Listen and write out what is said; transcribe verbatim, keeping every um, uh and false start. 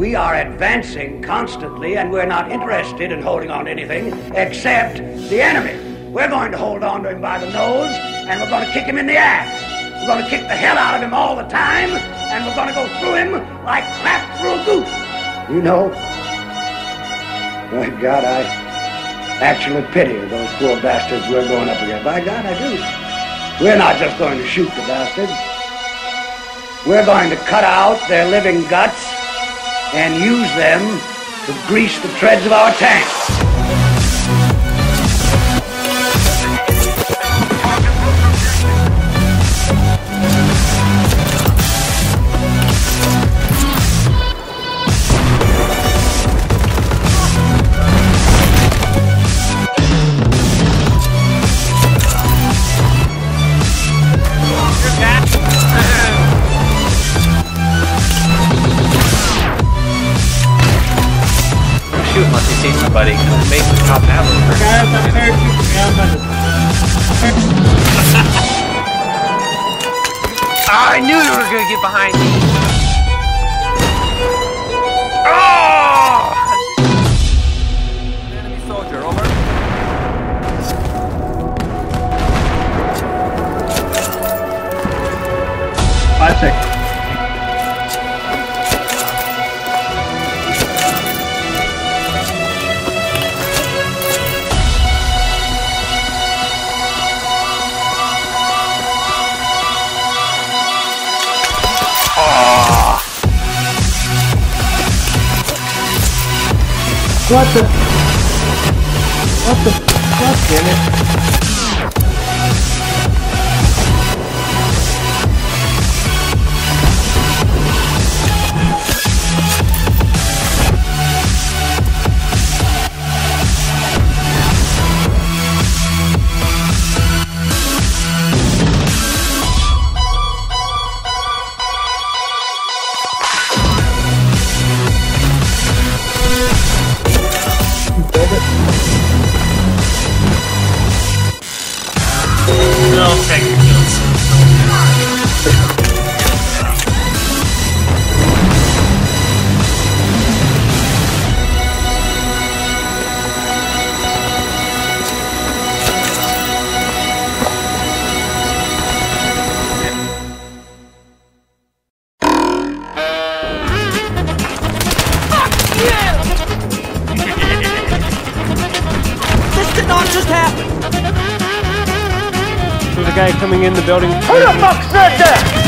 We are advancing constantly, and we're not interested in holding on to anything except the enemy. We're going to hold on to him by the nose, and we're going to kick him in the ass. We're going to kick the hell out of him all the time, and we're going to go through him like crap through a goose. You know, my God, I actually pity those poor bastards we're going up against. By God, I do. We're not just going to shoot the bastards. We're going to cut out their living guts and use them to grease the treads of our tanks. Unless you see somebody, because it makes the cop out of the oh, I knew you were going to get behind me. Oh! Enemy soldier, over. Five seconds. What the? What the? God damn it! Coming in the building. Who the fuck said that?